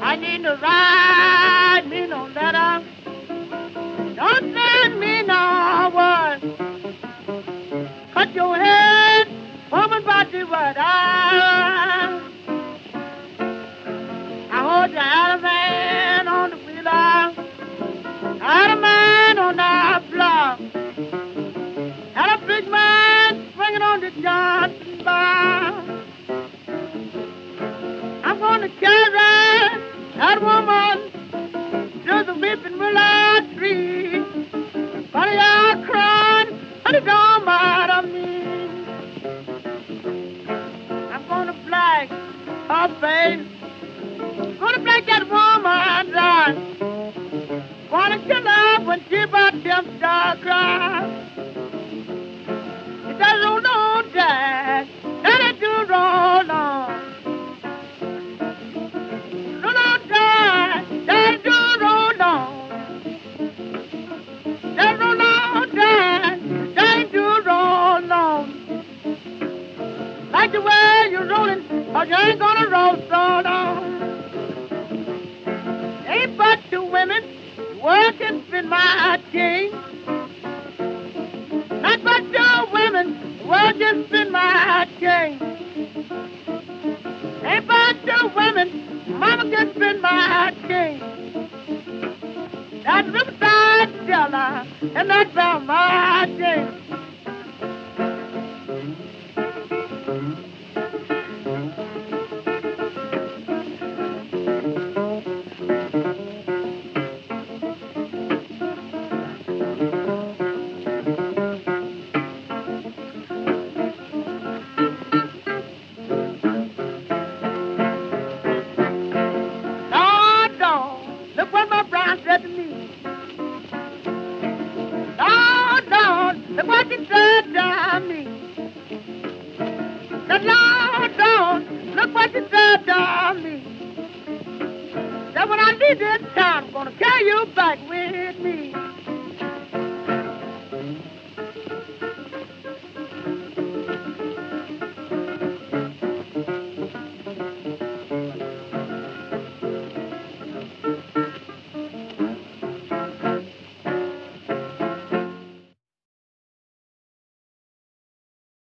I need to write me no letter. Don't send me no word. Cut your head from and by the word. I hold your elephant on the wheeler. Elephant on the floor. And a big man swinging on the Johnson bar. I'm gonna carry that woman to the weeping willow tree. Funny I cried, and it don't matter me. I'm gonna black her face. I'm gonna black that woman down. Gonna kill her when she bought them dark cries. It's a roll on that, and it do roll on. The way you're rolling, or you ain't gonna roll so long. Ain't but two women working in my king. Ain't but two women working in my king. Ain't but two women, mama gets in my king. That Riverside Stella, and that's about my king. That when I leave this town, I'm gonna carry you back with me.